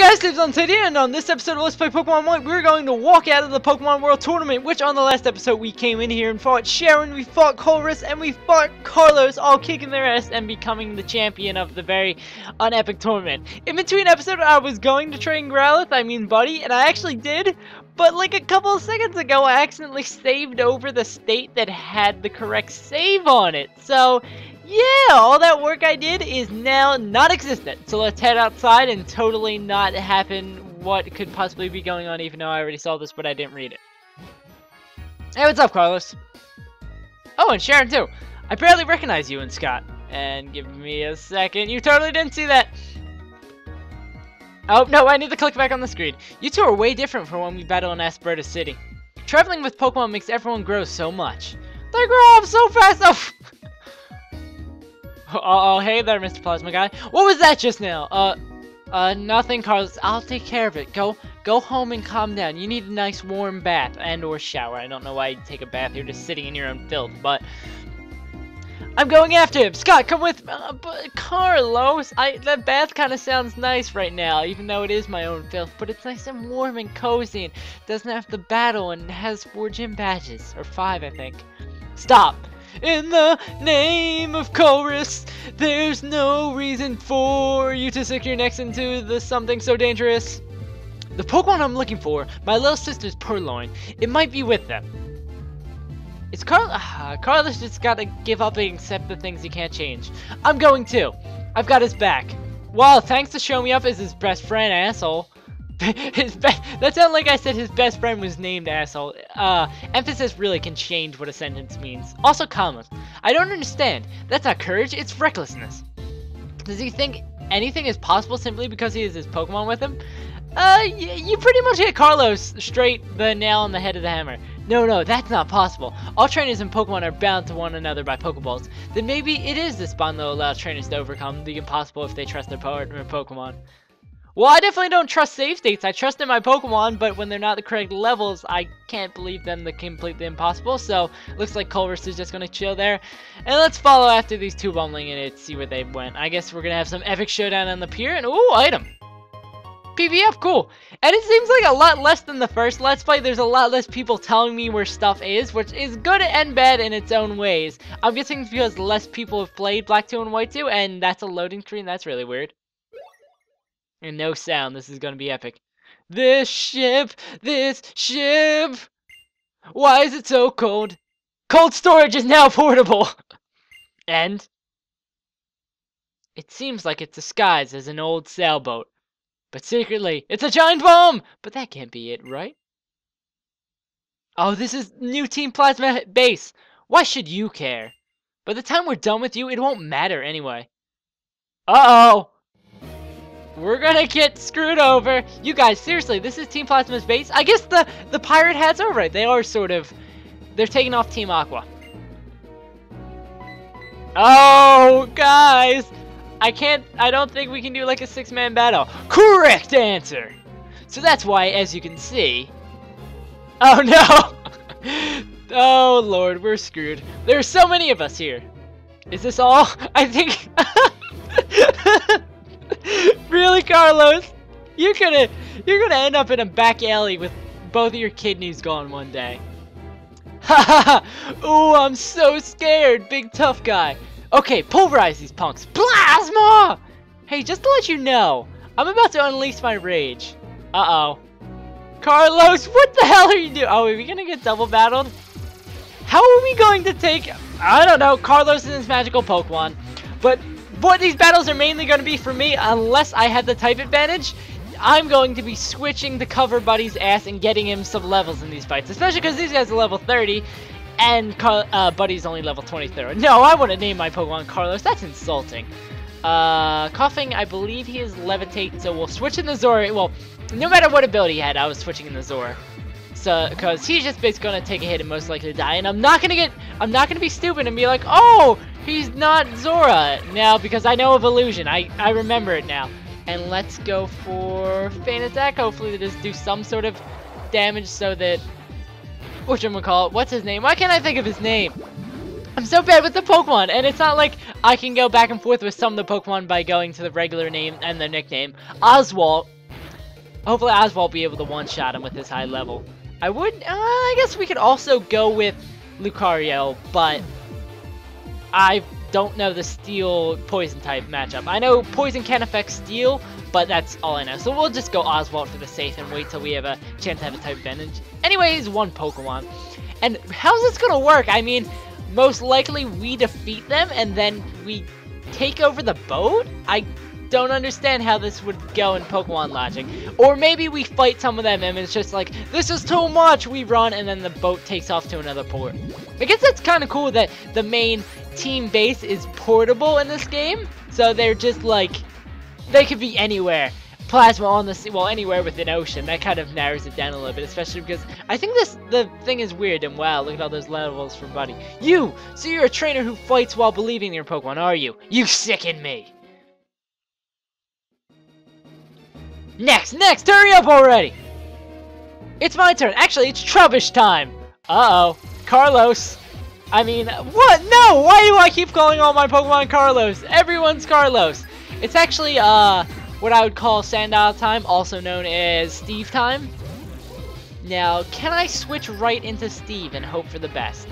guys, Steve on today, and on this episode of Let's Play Pokemon White, we're going to walk out of the Pokemon World Tournament, which on the last episode we came in here and fought Sharon, we fought Colress, and we fought Carlos, all kicking their ass and becoming the champion of the very unepic tournament. In between episode, I was going to train Growlithe, Buddy, and I actually did, but like a couple of seconds ago, I accidentally saved over the state that had the correct save on it, so... yeah, all that work I did is now not existent. So let's head outside and totally not happen what could possibly be going on, even though I already saw this, but I didn't read it. Hey, what's up, Carlos? Oh, and Sharon, too. I barely recognize you and Scott. And give me a second. You totally didn't see that. Oh, no, I need to click back on the screen. You two are way different from when we battled in Aspertia City. Traveling with Pokemon makes everyone grow so much. They grow up so fast! Oh, oh, hey there, Mr. Plasma Guy. What was that just now? Nothing, Carlos. I'll take care of it. Go home and calm down. You need a nice warm bath and or shower. I don't know why you'd take a bath. You're just sitting in your own filth, but... I'm going after him! Scott, come with me! But Carlos, that bath kind of sounds nice right now, even though it is my own filth, but it's nice and warm and cozy and doesn't have to battle and has 4 gym badges. Or 5, I think. Stop! In the name of Chorus, there's no reason for you to stick your necks into the something so dangerous. The Pokemon I'm looking for, my little sister's Purloin, it might be with them. It's Carlos just gotta give up and accept the things he can't change. I'm going too. I've got his back. Wow, thanks to Show Me Up is his best friend, asshole. That sounds like I said his best friend was named, asshole. Emphasis really can change what a sentence means. Also, commas. I don't understand. That's not courage, it's recklessness. Does he think anything is possible simply because he has his Pokemon with him? You pretty much hit Carlos straight the nail on the head of the hammer. No, that's not possible. All trainers and Pokemon are bound to one another by Pokeballs. Then maybe it is this bond that allows trainers to overcome the impossible if they trust their partner Pokemon. Well, I definitely don't trust save states. I trust in my Pokemon, but when they're not the correct levels, I can't believe them to complete the impossible. So, looks like Colress is just going to chill there. And let's follow after these two bumbling idiots, see where they went. I guess we're going to have some epic showdown on the pier. And, ooh, item. PvF, cool. And it seems like a lot less than the first Let's Play. There's a lot less people telling me where stuff is, which is good and bad in its own ways. I'm guessing it's because less people have played Black 2 and White 2, and that's a loading screen. That's really weird. And no sound, this is gonna be epic. This ship! Why is it so cold? Cold storage is now portable! And? It seems like it's disguised as an old sailboat. But secretly, it's a giant bomb! But that can't be it, right? Oh, this is new Team Plasma base! Why should you care? By the time we're done with you, it won't matter anyway. Uh-oh! We're gonna get screwed over. You guys, seriously, this is Team Plasma's base? I guess the pirate hats are right. They are sort of... they're taking off Team Aqua. Oh, guys! I don't think we can do like a 6-man battle. Correct answer! So that's why, as you can see... oh, no! Oh, Lord, we're screwed. There's so many of us here. Is this all? I think... really, Carlos? You're gonna end up in a back alley with both of your kidneys gone one day. Ha ha ha! Ooh, I'm so scared, big tough guy. Okay, pulverize these punks. Plasma! Hey, just to let you know, I'm about to unleash my rage. Uh-oh. Carlos, what the hell are you doing? Oh, are we gonna get double battled? How are we going to take, I don't know, Carlos and his magical Pokemon, but... but these battles are mainly going to be for me, unless I have the type advantage. I'm going to be switching to cover Buddy's ass and getting him some levels in these fights. Especially because these guys are level 30, and Buddy's only level 23. No, I want to name my Pokemon Carlos. That's insulting. Coughing, I believe he is Levitate, so we'll switch in the Zora. Well, no matter what ability he had, I was switching in the Zora. So, because he's just basically going to take a hit and most likely die. And I'm not going to be stupid and be like, oh... he's not Zora now because I know of Illusion. I remember it now. And let's go for Faint Attack. Hopefully this do some sort of damage so that... whatchamacallit? What's his name? Why can't I think of his name? I'm so bad with the Pokemon. And it's not like I can go back and forth with some of the Pokemon by going to the regular name and the nickname. Oswald. Hopefully Oswald will be able to one-shot him with his high level. I would, I guess we could also go with Lucario, but I don't know the Steel Poison type matchup. I know Poison can affect Steel, but that's all I know. So we'll just go Oswald for the safe and wait till we have a chance to have a type advantage. Anyways, one Pokemon. And how's this gonna work? I mean, most likely we defeat them and then we take over the boat? I don't understand how this would go in Pokemon logic. Or maybe we fight some of them and it's just like, this is too much, we run, and then the boat takes off to another port. I guess that's kind of cool that the main team base is portable in this game, so they're just like, they could be anywhere. Plasma on the sea, well, anywhere with an ocean. That kind of narrows it down a little bit, especially because I think the thing is weird. And wow, look at all those levels from Buddy. You! So you're a trainer who fights while believing in your Pokemon, are you? You sicken me! Next! Hurry up already! It's my turn! Actually, it's Trubbish time! Uh-oh. Carlos! I mean, what? No! Why do I keep calling all my Pokemon Carlos? Everyone's Carlos! It's actually, what I would call Sandile time, also known as Steve time. Now, can I switch right into Steve and hope for the best?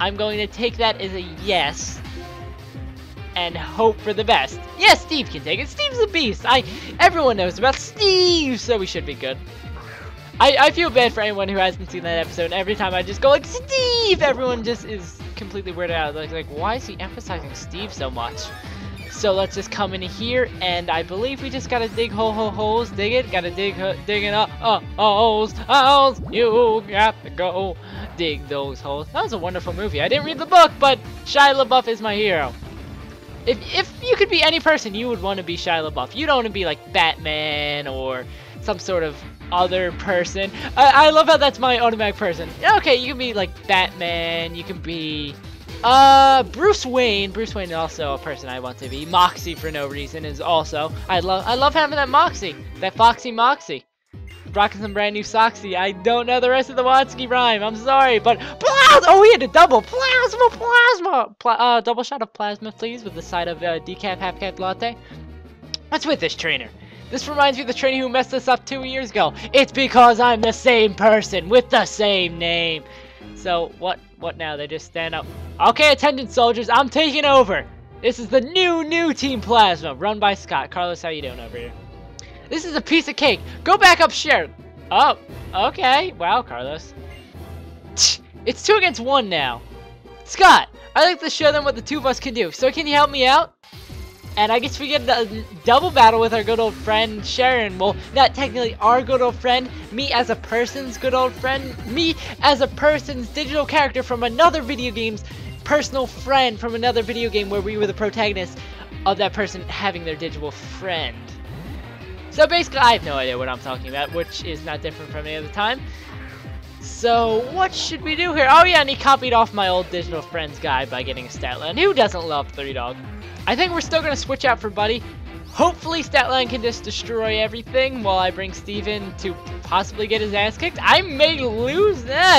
I'm going to take that as a yes, and hope for the best. Yes, Steve can take it. Steve's a beast. Everyone knows about Steve, so we should be good. I feel bad for anyone who hasn't seen that episode. Every time I just go like, Steve! Everyone just is completely weirded out. Like, why is he emphasizing Steve so much? So let's just come in here, and I believe we just gotta dig holes, dig it, gotta dig, digging up, holes, you got to go dig those holes. That was a wonderful movie. I didn't read the book, but Shia LaBeouf is my hero. If you could be any person, you would want to be Shia LaBeouf. You don't want to be like Batman or some sort of other person. I love how that's my automatic person. Okay, you can be like Batman, you can be... Bruce Wayne. Bruce Wayne is also a person I want to be. Moxie for no reason is also. I love having that Moxie. That Foxy Moxie. Rocking some brand new Soxie. I don't know the rest of the Watsky rhyme. I'm sorry, but Plasma! Oh, we had a double Plasma! Double shot of Plasma, please, with the side of decaf half cap latte. What's with this trainer? This reminds me of the trainer who messed us up 2 years ago. It's because I'm the same person with the same name. So what now? They just stand up. Okay, attention soldiers, I'm taking over. This is the new Team Plasma, run by Scott. Carlos, how you doing over here? This is a piece of cake. Go back up, Sharon. Oh, okay. Wow, Carlos. It's 2 against 1 now. Scott, I'd like to show them what the two of us can do. So can you help me out? And I guess we get a double battle with our good old friend Sharon. Well, not technically our good old friend, me as a person's good old friend, me as a person's digital character from another video game's personal friend from another video game where we were the protagonist of that person having their digital friend. So basically, I have no idea what I'm talking about, which is not different from any other time. So, what should we do here? Oh yeah, and he copied off my old digital friends guy by getting a Statland. Who doesn't love 3Dog? I think we're still going to switch out for Buddy. Hopefully Statland can just destroy everything while I bring Steve in to possibly get his ass kicked. I may lose. Nah.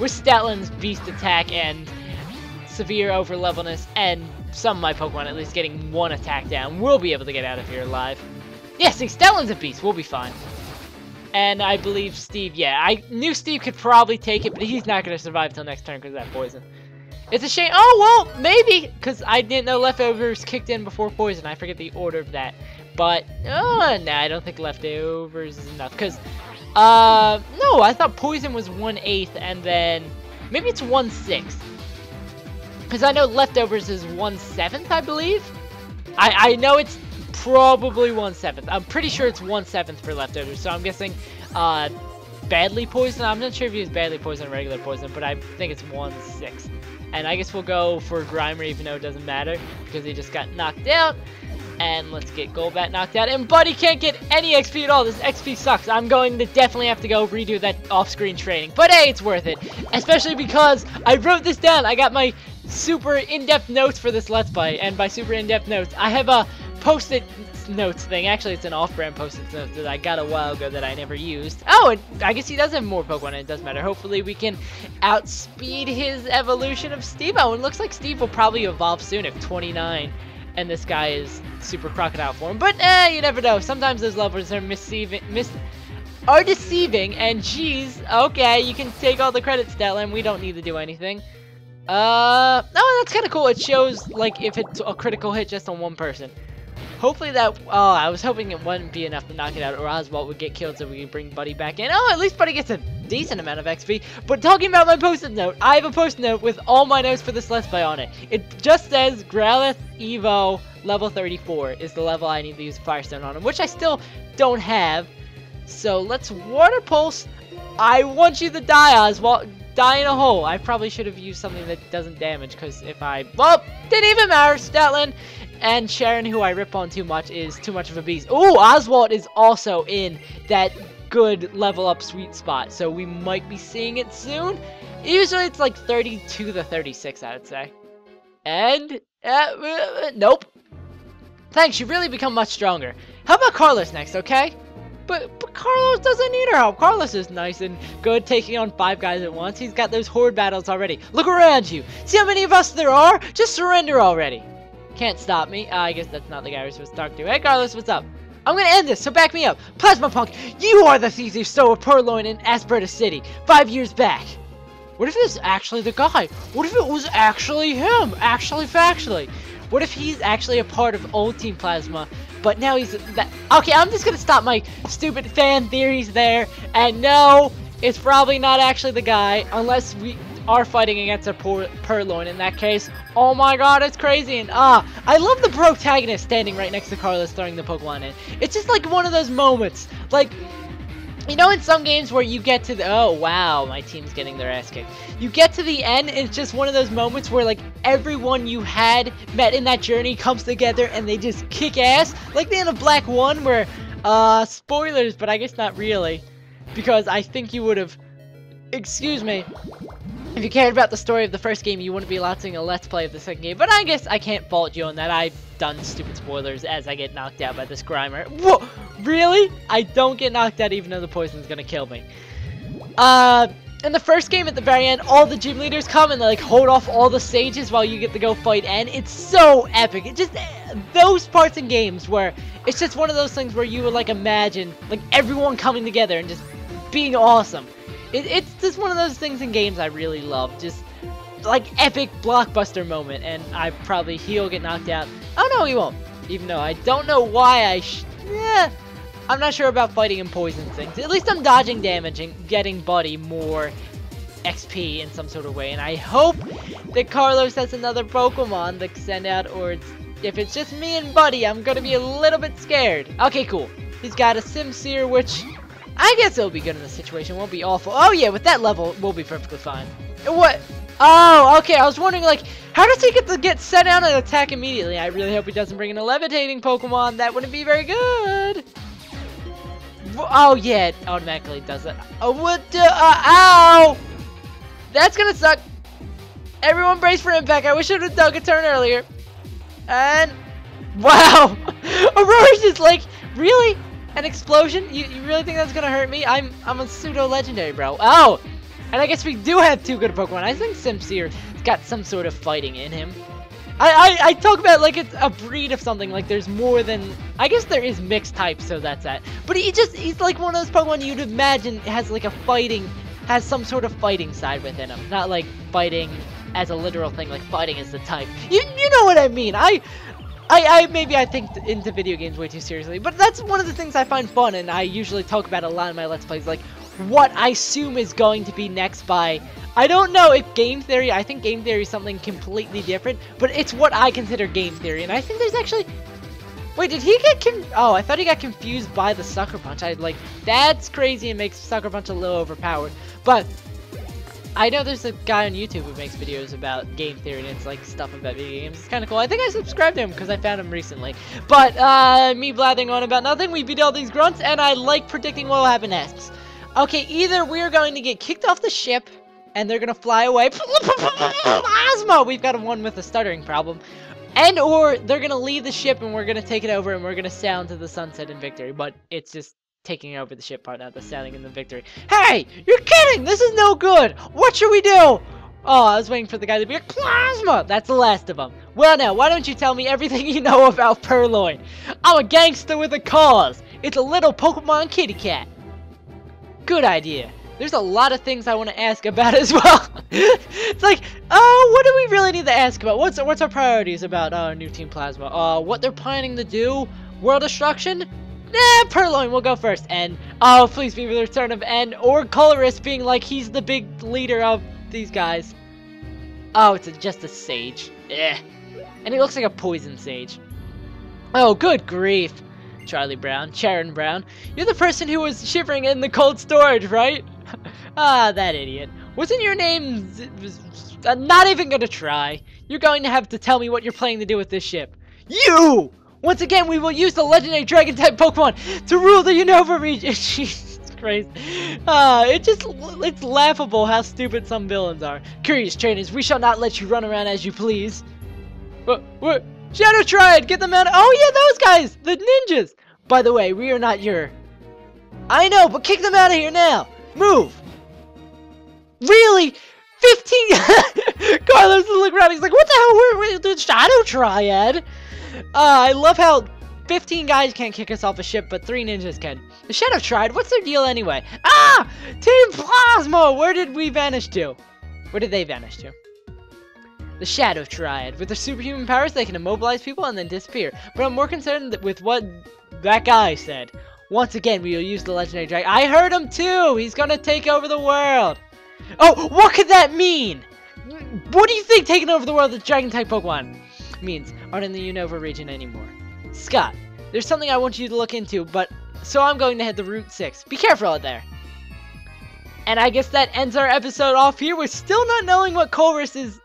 With Statland's beast attack and severe overlevelness and some of my Pokemon at least getting one attack down, we'll be able to get out of here alive. Yeah, see, Statland's a beast. We'll be fine. And I believe Steve, yeah, I knew Steve could probably take it, but he's not going to survive till next turn because of that poison. It's a shame. Oh, well, maybe, because I didn't know Leftovers kicked in before Poison. I forget the order of that. But, oh, nah, I don't think Leftovers is enough. Because, no, I thought Poison was 1/8, and then maybe it's 1/6. Because I know Leftovers is 1/7, I believe. I know it's probably 1/7. I'm pretty sure it's 1/7 for Leftovers, so I'm guessing, badly poisoned. I'm not sure if he was badly poisoned or regular poison, but I think it's 1/6. And I guess we'll go for Grimer, even though it doesn't matter, because he just got knocked out. And let's get Golbat knocked out. And Buddy can't get any XP at all. This XP sucks. I'm going to definitely have to go redo that off-screen training. But hey, it's worth it. Especially because I wrote this down. I got my super in-depth notes for this Let's Play. And by super in-depth notes, I have a Post-it notes thing. Actually, it's an off-brand Post-it notes that I got a while ago that I never used. Oh, and I guess he does have more Pokemon, and it doesn't matter. Hopefully, we can outspeed his evolution of Steve-O. It looks like Steve will probably evolve soon if 29 and this guy is super crocodile form. But you never know. Sometimes those levels are deceiving, and geez, okay, you can take all the credit, Statland. We don't need to do anything. No, that's kind of cool. It shows like if it's a critical hit just on one person. Hopefully that. Oh, I was hoping it wouldn't be enough to knock it out, or Oswald would get killed, so we can bring Buddy back in. Oh, at least Buddy gets a decent amount of XP. But talking about my post-it note, I have a post-it note with all my notes for this Let's Play on it. It just says Growlithe Evo level 34 is the level I need to use Firestone on him, which I still don't have. So let's Water Pulse. I want you to die, Oswald. Die in a hole. I probably should have used something that doesn't damage, because if I... Well, didn't even matter. Statland and Sharon, who I rip on too much, is too much of a beast. Ooh, Oswald is also in that good level up sweet spot, so we might be seeing it soon. Usually it's like 32 to 36, I would say. And... nope. Thanks, you've really become much stronger. How about Carlos next, okay? But Carlos doesn't need her help. Carlos is nice and good, taking on 5 guys at once. He's got those horde battles already. Look around you. See how many of us there are? Just surrender already. Can't stop me. I guess that's not the guy we're supposed to talk to. Hey, Carlos, what's up? I'm going to end this, so back me up. Plasma Punk, you are the thief who stole Purloin in Aspertia City 5 years back. What if it's actually the guy? What if it was actually him? Actually, factually. What if he's actually a part of old Team Plasma, but now he's... Okay, I'm just going to stop my stupid fan theories there. And no, it's probably not actually the guy, unless we are fighting against a Purloin in that case. Oh my god, it's crazy. And I love the protagonist standing right next to Carlos throwing the Pokemon in. It's just like one of those moments. Like... You know, in some games where you get to the... Oh, wow, my team's getting their ass kicked. You get to the end, and it's just one of those moments where, like, everyone you had met in that journey comes together, and they just kick ass. Like the end of Black 1, where... spoilers, but I guess not really. Because I think you would have... Excuse me. If you cared about the story of the first game, you wouldn't be watching a Let's Play of the second game. But I guess I can't fault you on that. I've done stupid spoilers as I get knocked out by this Grimer. Whoa! Really? I don't get knocked out even though the poison's gonna kill me. In the first game at the very end, all the gym leaders come and they like hold off all the sages while you get to go fight N. It's so epic. It just, those parts in games where it's just one of those things where you would like imagine like everyone coming together and just being awesome. It's just one of those things in games I really love. Just like epic blockbuster moment, and he'll get knocked out. Oh no, he won't. Even though I don't know why I'm not sure about fighting and poison things. At least I'm dodging damage and getting Buddy more XP in some sort of way. And I hope that Carlos has another Pokemon to send out, or if it's just me and Buddy, I'm going to be a little bit scared. Okay, cool. He's got a Simsear, which I guess it'll be good in this situation. Won't be awful. Oh, yeah, with that level, we'll be perfectly fine. What? Oh, okay. I was wondering, like, how does he get to get set down and attack immediately? I really hope he doesn't bring in a levitating Pokemon. That wouldn't be very good. Oh, yeah, it automatically does it. Oh, what the? Ow! That's gonna suck. Everyone brace for impact. I wish I would have dug a turn earlier. And... Wow! Aurora's just like, really? An explosion? You really think that's gonna hurt me? I'm a pseudo-legendary, bro. Oh! And I guess we do have two good Pokemon. I think Simsear's got some sort of fighting in him. I talk about like it's a breed of something, like there's more than... I guess there is mixed types, so that's that. But he's like one of those Pokemon you'd imagine has like a fighting... Has some sort of fighting side within him. Not like fighting as a literal thing, like fighting as the type. You know what I mean. Maybe I think into video games way too seriously. But that's one of the things I find fun, and I usually talk about a lot in my Let's Plays, like what I assume is going to be next by... I don't know if game theory, I think game theory is something completely different, but it's what I consider game theory, and I think there's actually... Wait, did he get oh, I thought he got confused by the Sucker Punch. That's crazy and makes Sucker Punch a little overpowered, but... I know there's a guy on YouTube who makes videos about game theory, and it's like stuff about video games. It's kind of cool. I think I subscribed to him because I found him recently. But, me blathering on about nothing, we beat all these grunts, and I like predicting what will happen next. Okay, either we're going to get kicked off the ship, and they're gonna fly away. Plasma! We've got one with a stuttering problem. And or they're gonna leave the ship and we're gonna take it over and we're gonna sound to the sunset in victory. But it's just taking over the ship part, not the sounding in the victory. Hey! You're kidding! This is no good! What should we do? Oh, I was waiting for the guy to be like, Plasma! That's the last of them. Well now, why don't you tell me everything you know about Purloin? I'm a gangster with a cause. It's a little Pokemon kitty cat. Good idea. There's a lot of things I want to ask about as well. It's like, oh, what do we really need to ask about? What's our priorities about new Team Plasma? What they're planning to do? World destruction? Nah, Purloin will go first. And, oh, please be the return of N or Colress being like he's the big leader of these guys. Oh, it's just a sage. Eh. And he looks like a poison sage. Oh, good grief. Charlie Brown, Sharon Brown. You're the person who was shivering in the cold storage, right? Ah, that idiot. Wasn't your name... I'm not even gonna try. You're going to have to tell me what you're planning to do with this ship. You! Once again, we will use the legendary Dragon-type Pokemon to rule the Unova region. Jesus Christ. It's laughable how stupid some villains are. Curious trainers, we shall not let you run around as you please. What? Shadow Triad, get them out. Oh yeah, those guys, the ninjas. By the way, we are not your... I know, but kick them out of here now. Move. Really? 15? Carlos is looking around, he's like, what the hell? We're the Shadow Triad. I love how 15 guys can't kick us off a ship, but 3 ninjas can. The Shadow Triad, what's their deal anyway? Ah! Team Plasma! Where did we vanish to? Where did they vanish to? The Shadow Triad. With their superhuman powers, they can immobilize people and then disappear. But I'm more concerned with what that guy said. Once again, we will use the legendary dragon. I heard him too! He's gonna take over the world! Oh, what could that mean? What do you think taking over the world with Dragon-type Pokemon means? Aren't in the Unova region anymore. Scott, there's something I want you to look into, but so I'm going to head to Route 6. Be careful out there. And I guess that ends our episode off here. We're still not knowing what Colress's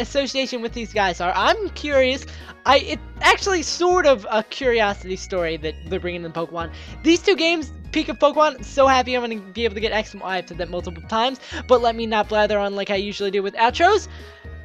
association with these guys are. I'm curious. It's actually sort of a curiosity story that they're bringing in Pokemon. These two games, Peak of Pokemon, so happy I'm going to be able to get X and Y. I've said that multiple times, but let me not blather on like I usually do with outros.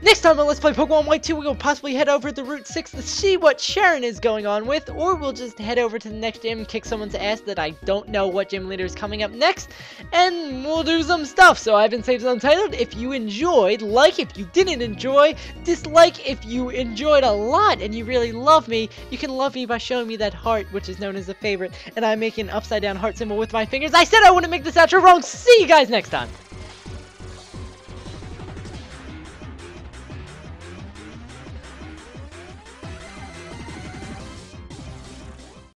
Next time on Let's Play Pokemon White 2, we will possibly head over to Route 6 to see what Sharon is going on with, or we'll just head over to the next gym and kick someone's ass that I don't know what gym leader is coming up next, and we'll do some stuff. So I've been Saves Untitled. If you enjoyed, like. If you didn't enjoy, dislike. If you enjoyed a lot and you really love me, you can love me by showing me that heart, which is known as a favorite, and I make an upside down heart symbol with my fingers. I said I wouldn't make this outro wrong. See you guys next time.